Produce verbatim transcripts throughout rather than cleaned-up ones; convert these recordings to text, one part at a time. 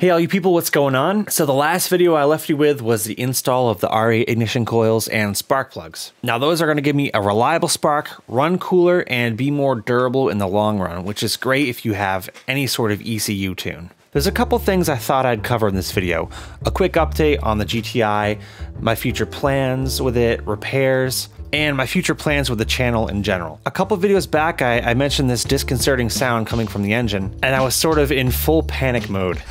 Hey all you people, what's going on? So the last video I left you with was the install of the R A ignition coils and spark plugs. Now those are gonna give me a reliable spark, run cooler, and be more durable in the long run, which is great if you have any sort of E C U tune. There's a couple things I thought I'd cover in this video. A quick update on the G T I, my future plans with it, repairs, and my future plans with the channel in general. A couple videos back, I, I mentioned this disconcerting sound coming from the engine, and I was sort of in full panic mode.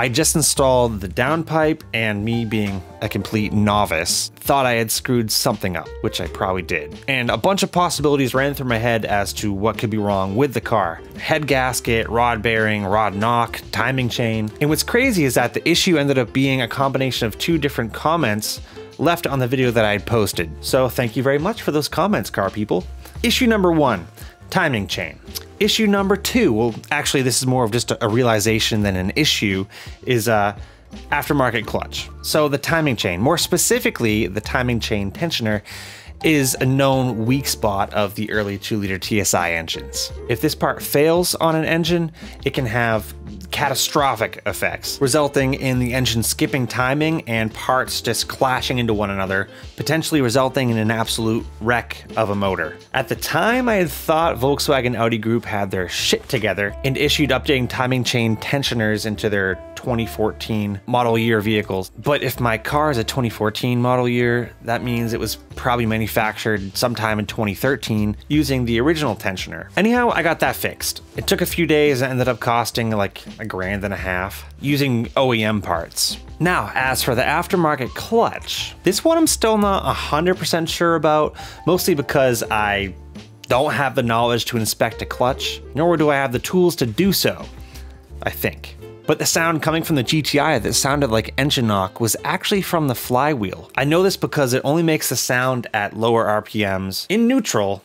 I just installed the downpipe, and me being a complete novice, thought I had screwed something up, which I probably did. And a bunch of possibilities ran through my head as to what could be wrong with the car. Head gasket, rod bearing, rod knock, timing chain. And what's crazy is that the issue ended up being a combination of two different comments left on the video that I had posted. So thank you very much for those comments, car people. Issue number one, timing chain. Issue number two, well, actually, this is more of just a realization than an issue, is uh, aftermarket clutch. So the timing chain, more specifically, the timing chain tensioner, is a known weak spot of the early two liter T S I engines. If this part fails on an engine, it can have catastrophic effects, resulting in the engine skipping timing and parts just clashing into one another, potentially resulting in an absolute wreck of a motor. At the time, I had thought Volkswagen Audi Group had their shit together and issued updating timing chain tensioners into their twenty fourteen model year vehicles. But if my car is a twenty fourteen model year, that means it was probably manufactured sometime in twenty thirteen using the original tensioner. Anyhow, I got that fixed. It took a few days and ended up costing like a grand and a half using O E M parts. Now, as for the aftermarket clutch, this one I'm still not one hundred percent sure about, mostly because I don't have the knowledge to inspect a clutch, nor do I have the tools to do so, I think. But the sound coming from the G T I that sounded like engine knock was actually from the flywheel. I know this because it only makes the sound at lower R P Ms in neutral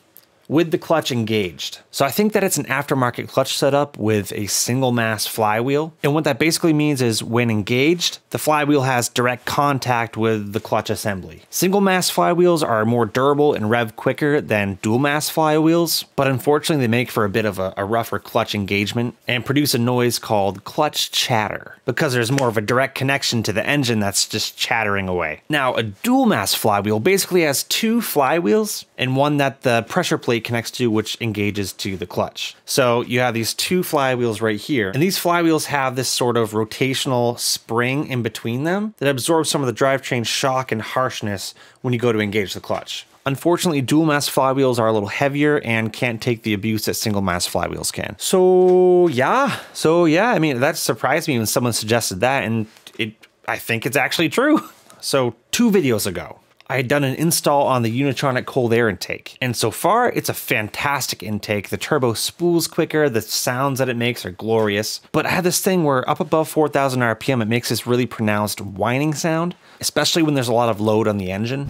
with the clutch engaged. So I think that it's an aftermarket clutch setup with a single mass flywheel. And what that basically means is when engaged, the flywheel has direct contact with the clutch assembly. Single mass flywheels are more durable and rev quicker than dual mass flywheels, but unfortunately they make for a bit of a, a rougher clutch engagement and produce a noise called clutch chatter because there's more of a direct connection to the engine that's just chattering away. Now, a dual mass flywheel basically has two flywheels and one that the pressure plate connects to, which engages to the clutch. So you have these two flywheels right here, and these flywheels have this sort of rotational spring in between them that absorbs some of the drivetrain shock and harshness when you go to engage the clutch. Unfortunately, dual mass flywheels are a little heavier and can't take the abuse that single mass flywheels can. So yeah, so yeah, I mean, that surprised me when someone suggested that, and it, I think it's actually true. So two videos ago, I had done an install on the Unitronic cold air intake. And so far, it's a fantastic intake. The turbo spools quicker, the sounds that it makes are glorious. But I had this thing where up above four thousand R P M, it makes this really pronounced whining sound, especially when there's a lot of load on the engine.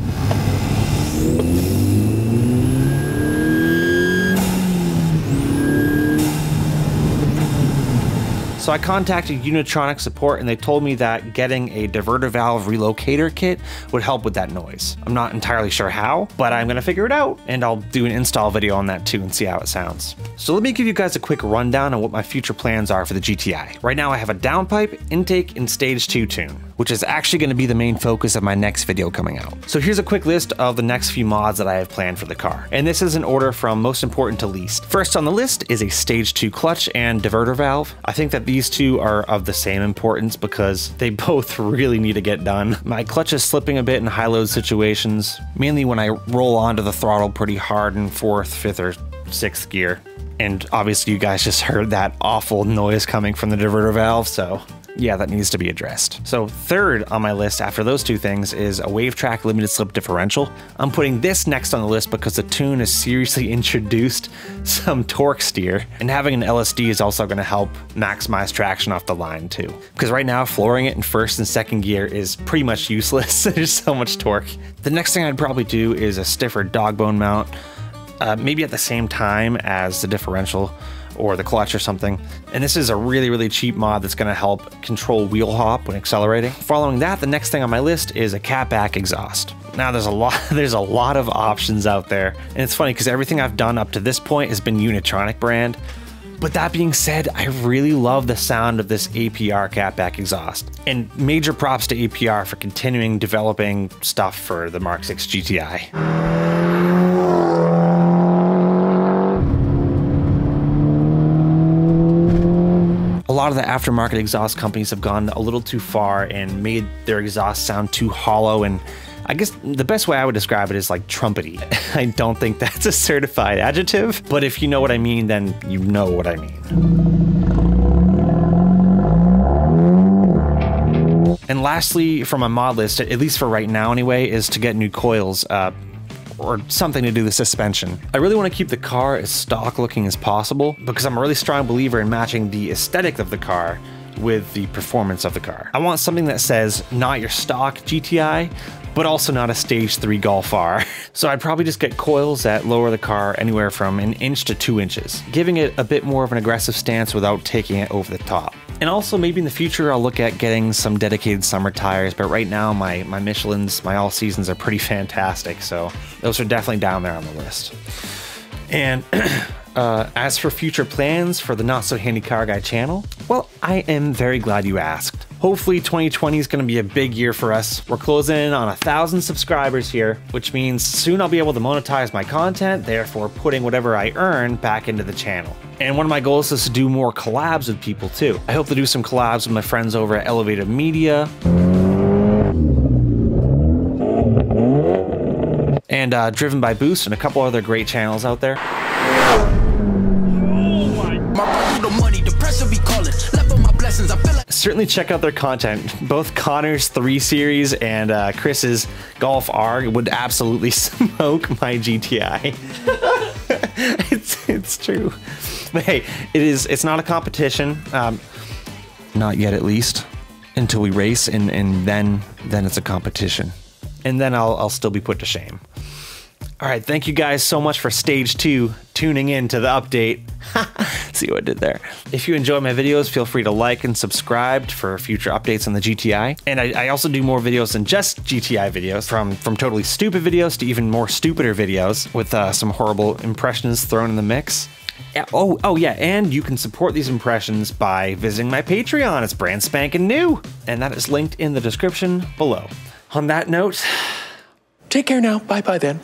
So I contacted Unitronic support and they told me that getting a diverter valve relocator kit would help with that noise. I'm not entirely sure how, but I'm gonna figure it out and I'll do an install video on that too and see how it sounds. So let me give you guys a quick rundown on what my future plans are for the G T I. Right now I have a downpipe, intake, and stage two tune, which is actually gonna be the main focus of my next video coming out. So here's a quick list of the next few mods that I have planned for the car. And this is in order from most important to least. First on the list is a stage two clutch and diverter valve. I think that the These two are of the same importance because they both really need to get done. My clutch is slipping a bit in high load situations, mainly when I roll onto the throttle pretty hard in fourth, fifth, or sixth gear. And obviously you guys just heard that awful noise coming from the diverter valve, so yeah, that needs to be addressed. So third on my list after those two things is a WaveTrack limited slip differential. I'm putting this next on the list because the tune has seriously introduced some torque steer, and having an L S D is also going to help maximize traction off the line too. Because right now flooring it in first and second gear is pretty much useless. There's so much torque. The next thing I'd probably do is a stiffer dog bone mount, uh, maybe at the same time as the differential, or the clutch or something. And this is a really, really cheap mod that's gonna help control wheel hop when accelerating. Following that, the next thing on my list is a cat-back exhaust. Now there's a lot, there's a lot of options out there. And it's funny because everything I've done up to this point has been Unitronic brand. But that being said, I really love the sound of this A P R cat-back exhaust. And major props to A P R for continuing developing stuff for the Mark six G T I. A lot of the aftermarket exhaust companies have gone a little too far and made their exhaust sound too hollow, and I guess the best way I would describe it is like trumpety. I don't think that's a certified adjective, but if you know what I mean, then you know what I mean. And lastly, from my mod list, at least for right now anyway, is to get new coils. Uh, or something to do with suspension. I really want to keep the car as stock looking as possible because I'm a really strong believer in matching the aesthetic of the car with the performance of the car. I want something that says not your stock G T I, but also not a stage three Golf R. So I'd probably just get coils that lower the car anywhere from an inch to two inches, giving it a bit more of an aggressive stance without taking it over the top. And also maybe in the future, I'll look at getting some dedicated summer tires, but right now my, my Michelins, my all seasons are pretty fantastic. So those are definitely down there on the list. And uh, as for future plans for the Not So Handy Car Guy channel, well, I am very glad you asked. Hopefully twenty twenty is gonna be a big year for us. We're closing in on a thousand subscribers here, which means soon I'll be able to monetize my content, therefore putting whatever I earn back into the channel. And one of my goals is to do more collabs with people too. I hope to do some collabs with my friends over at Elevated Media. And uh, Driven by Boost and a couple other great channels out there. Certainly check out their content. Both Connor's three Series and uh, Chris's Golf R would absolutely smoke my G T I. it's, it's true. But hey, it is, it's not a competition. Um, not yet, at least, until we race, and, and then, then it's a competition. And then I'll, I'll still be put to shame. All right, thank you guys so much for stage two, tuning in to the update. See what I did there. If you enjoy my videos, feel free to like and subscribe for future updates on the G T I. And I, I also do more videos than just G T I videos, from, from totally stupid videos to even more stupider videos with uh, some horrible impressions thrown in the mix. Yeah, oh, oh yeah, and you can support these impressions by visiting my Patreon. It's brand spanking new. And that is linked in the description below. On that note, take care now, bye-bye then.